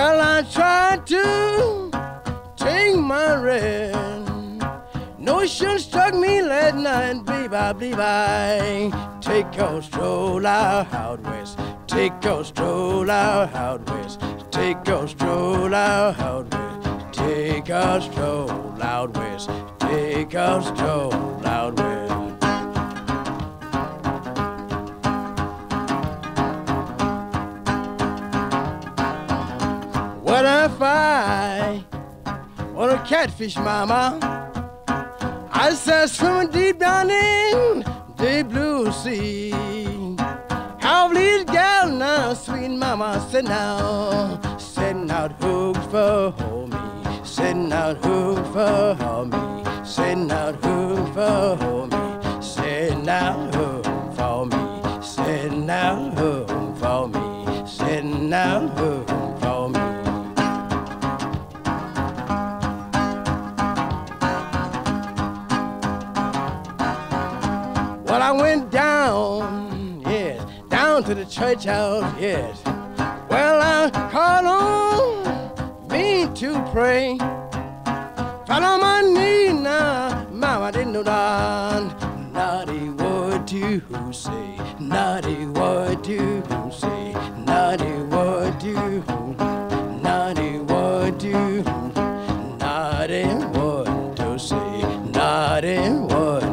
Well, I tried to take my rest. Notion struck me last night, bleep-I take your stroll out west. Take your stroll out west. Take your stroll out west. Take a stroll out west. Take a stroll out west. What if I want a catfish, mama? I said swimming deep down in the blue sea. How please, gal, now, sweet mama, send out hooks for homie, send out hooks for homie, send out hooks for homie, send out hooks for me, send out hooks for me, send out hooks. Well, I went down, yes, down to the church house, yes. Well, I called on me to pray. Fell on my knee now, mama didn't know that. Not a word to say, not a word to say, not a word to say, not a word to say, not a word to say, not a word.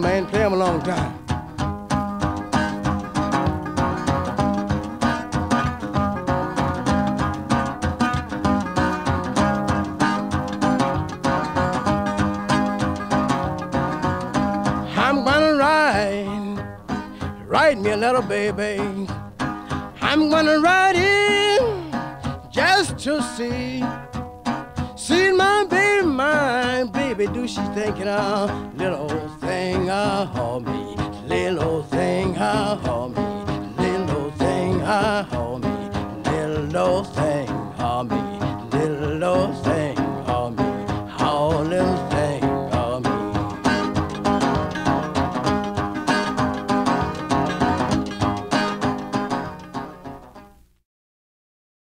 Man, play him a long time. I'm gonna write me a letter, baby. I'm gonna write it just to see my baby, do she think it all? Little thing of me.